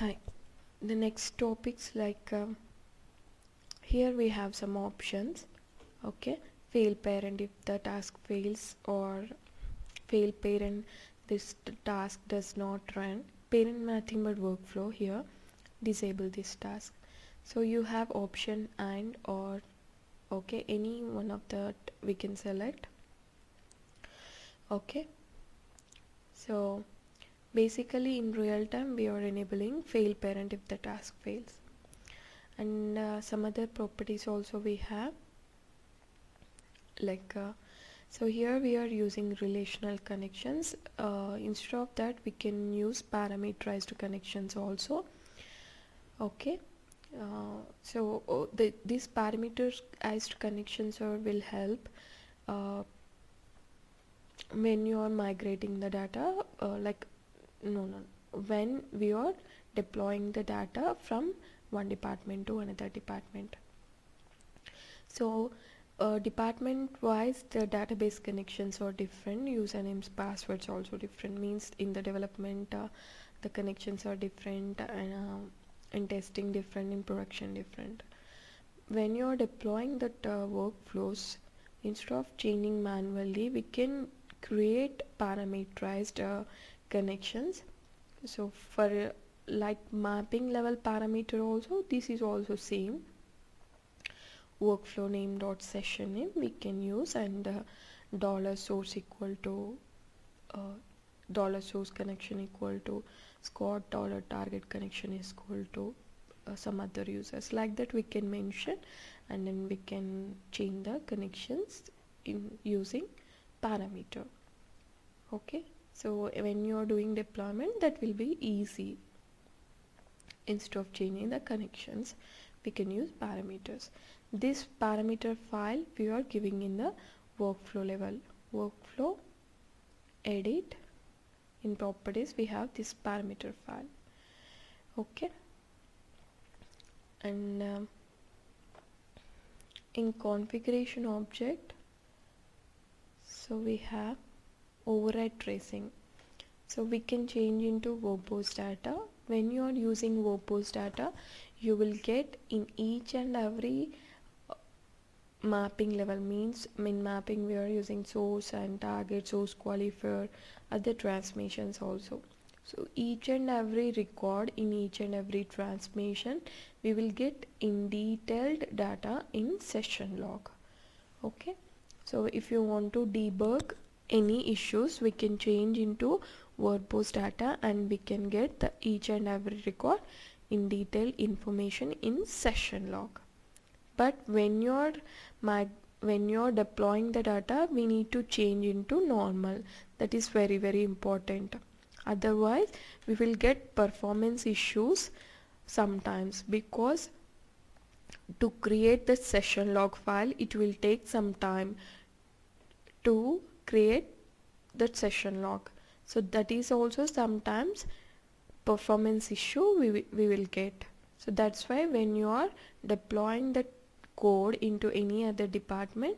Hi, the next topics like here we have some options. Okay, fail parent if the task fails, or fail parent this task does not run, parent nothing but workflow. Here disable this task. So you have option and or. Okay, any one of that we can select. Okay, so basically in real time we are enabling fail parent if the task fails, and some other properties also we have, like so here we are using relational connections. Instead of that we can use parameterized connections also. Okay, so these parameterized connections will help when you are migrating the data, when we are deploying the data from one department to another department. So department wise the database connections are different, usernames, passwords also different, means in the development the connections are different, and in testing different, in production different. When you are deploying the workflows, instead of changing manually we can create parameterized connections. So for like mapping level parameter also, this is also same workflow name dot session name we can use, and dollar source equal to dollar source connection equal to Scott, dollar target connection is equal to some other users, like that we can mention, and then we can change the connections in using parameter. Okay, so when you are doing deployment that will be easy. Instead of changing the connections we can use parameters. This parameter file we are giving in the workflow level, workflow edit. In properties we have this parameter file. Okay, and in configuration object, so we have override tracing, so we can change into verbose data. When you are using verbose data you will get in each and every mapping level, means in mapping we are using source and target, source qualifier, other transmissions also. So each and every record, in each and every transmission we will get in detailed data in session log. Okay, so if you want to debug any issues we can change into verbose data, and we can get the each and every record in detailed information in session log. But when you're deploying the data we need to change into normal. That is very, very important, otherwise we will get performance issues sometimes, because to create the session log file it will take some time to create that session log. So that is also sometimes performance issue we will get. So that's why when you are deploying the code into any other department,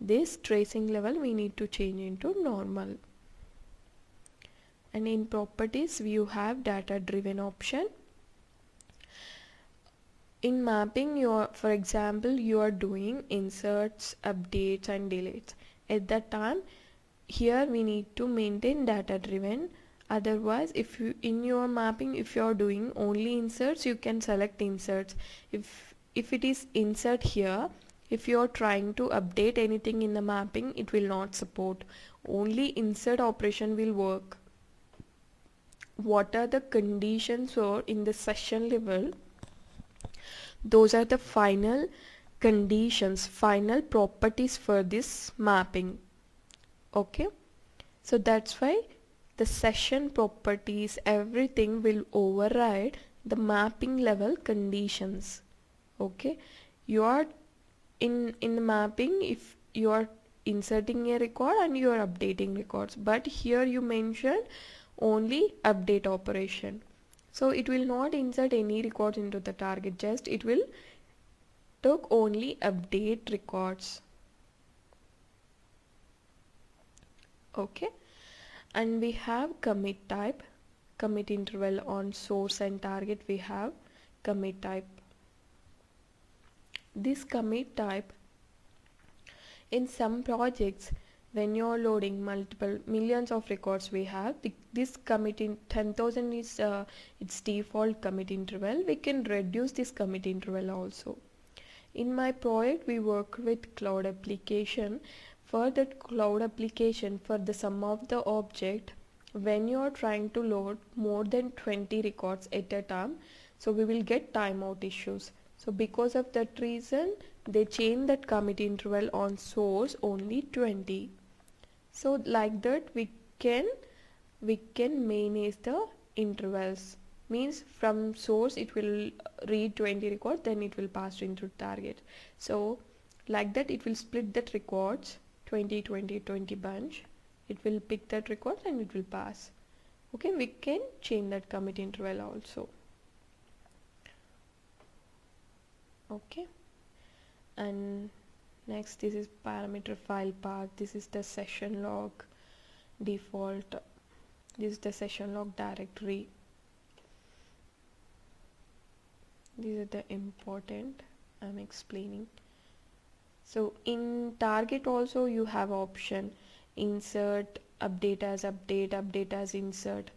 this tracing level we need to change into normal. And in properties you have data driven option. In mapping for example you are doing inserts, updates and deletes. At that time here we need to maintain data driven, otherwise if you in your mapping if you are doing only inserts you can select inserts. If it is insert here, if you are trying to update anything in the mapping it will not support. Only insert operation will work. What are the conditions or in the session level, those are the final conditions, final properties for this mapping. Okay, so that's why the session properties everything will override the mapping level conditions. Okay, you are in the mapping if you are inserting a record and you are updating records, but here you mentioned only update operation, so it will not insert any records into the target, just it will take only update records. Okay, and we have commit type. commit interval on source and target, we have commit type. This commit type, in some projects when you are loading multiple millions of records, we have this commit in 10,000 is its default commit interval. We can reduce this commit interval also. In my project, we work with cloud application. For that cloud application, for the sum of the object, when you are trying to load more than 20 records at a time, so we will get timeout issues. So because of that reason, they change that commit interval on source only 20. So like that we can manage the intervals. Means from source it will read 20 records, then it will pass into target. So like that it will split that records 20, 20, 20 bunch. It will pick that record and it will pass. Okay, we can change that commit interval also. Okay, and next this is parameter file path. This is the session log default. This is the session log directory. These are the important I'm explaining. So in target also you have option insert, update, update as insert.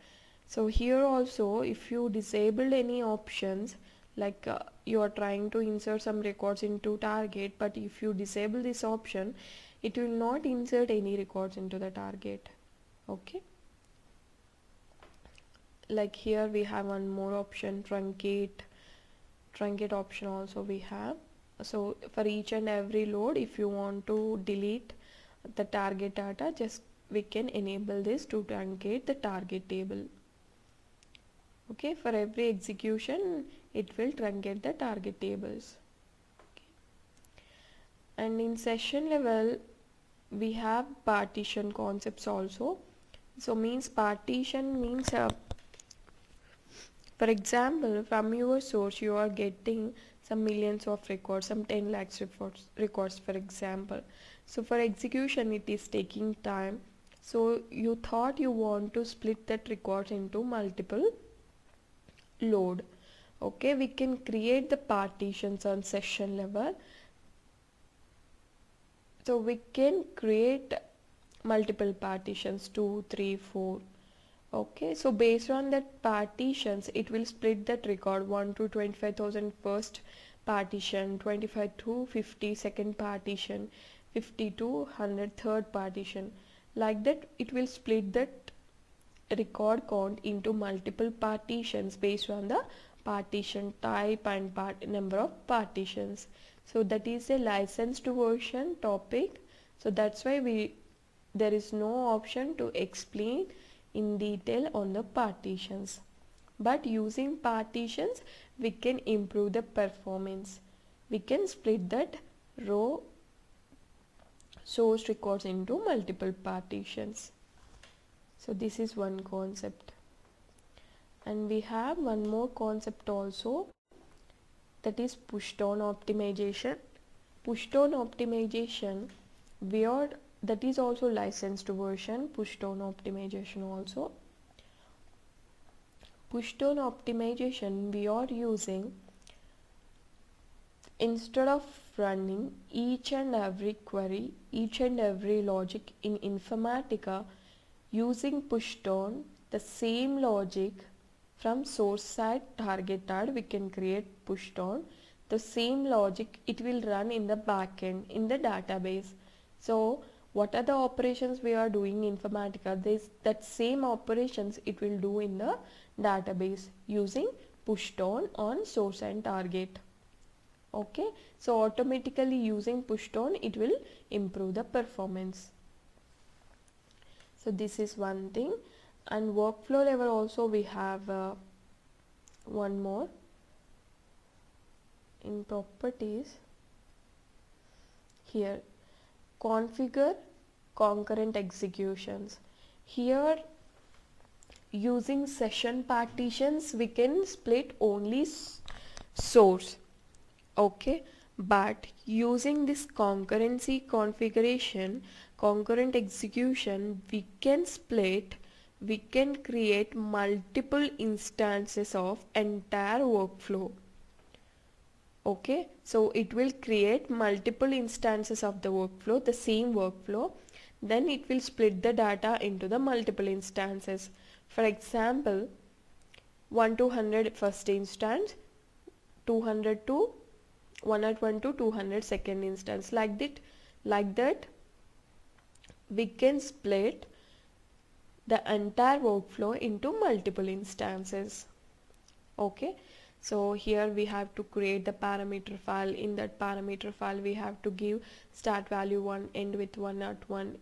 So here also if you disabled any options, like you are trying to insert some records into target, but if you disable this option, it will not insert any records into the target. Okay, like here we have one more option, truncate option also we have. So for each and every load, if you want to delete the target data, just we can enable this to truncate the target table. Okay, for every execution it will truncate the target tables. Okay. And in session level we have partition concepts also. So means partition means for example, from your source you are getting some millions of records, some 10 lakhs records for example. So for execution it is taking time, so you thought you want to split that record into multiple load. Okay, we can create the partitions on session level. So we can create multiple partitions, 2, 3, 4. Okay, so based on that partitions it will split that record 1 to 25,000 first partition, 25 to 50 second partition, 50 to 100 third partition. Like that it will split that record count into multiple partitions based on the partition type and number of partitions. So that is a licensed version topic, so that's why there is no option to explain in detail on the partitions, but using partitions we can improve the performance. We can split that row source records into multiple partitions. So this is one concept. And we have one more concept also, that is pushdown optimization. Pushdown optimization, that is also licensed version, pushdown optimization also. Pushdown optimization we are using, instead of running each and every query, each and every logic in Informatica, using pushdown the same logic from source side, target side, we can create pushdown. The same logic it will run in the backend, in the database. So what are the operations we are doing in Informatica? That same operations it will do in the database using pushdown on source and target. Okay, so automatically using pushdown it will improve the performance. So this is one thing. And workflow level also we have one more. In properties, here configure concurrent executions. Here using session partitions we can split only source. Okay, but using this concurrency configuration, concurrent execution, we can split we can create multiple instances of entire workflow. Okay, so it will create multiple instances of the workflow, the same workflow. Then it will split the data into the multiple instances. For example, 1 to 100 first instance, 200 to 101 to 200 second instance. Like that we can split the entire workflow into multiple instances. Okay, so here we have to create the parameter file. In that parameter file we have to give start value 1, end with 101.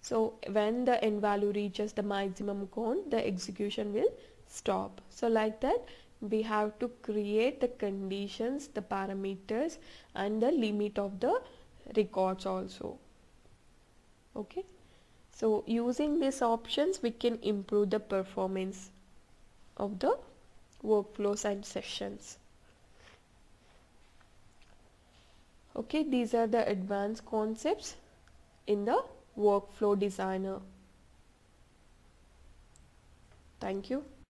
So when the end value reaches the maximum count, the execution will stop. So like that we have to create the conditions, the parameters and the limit of the records also. Okay, so using these options we can improve the performance of the workflows and sessions. Okay, these are the advanced concepts in the workflow designer. Thank you.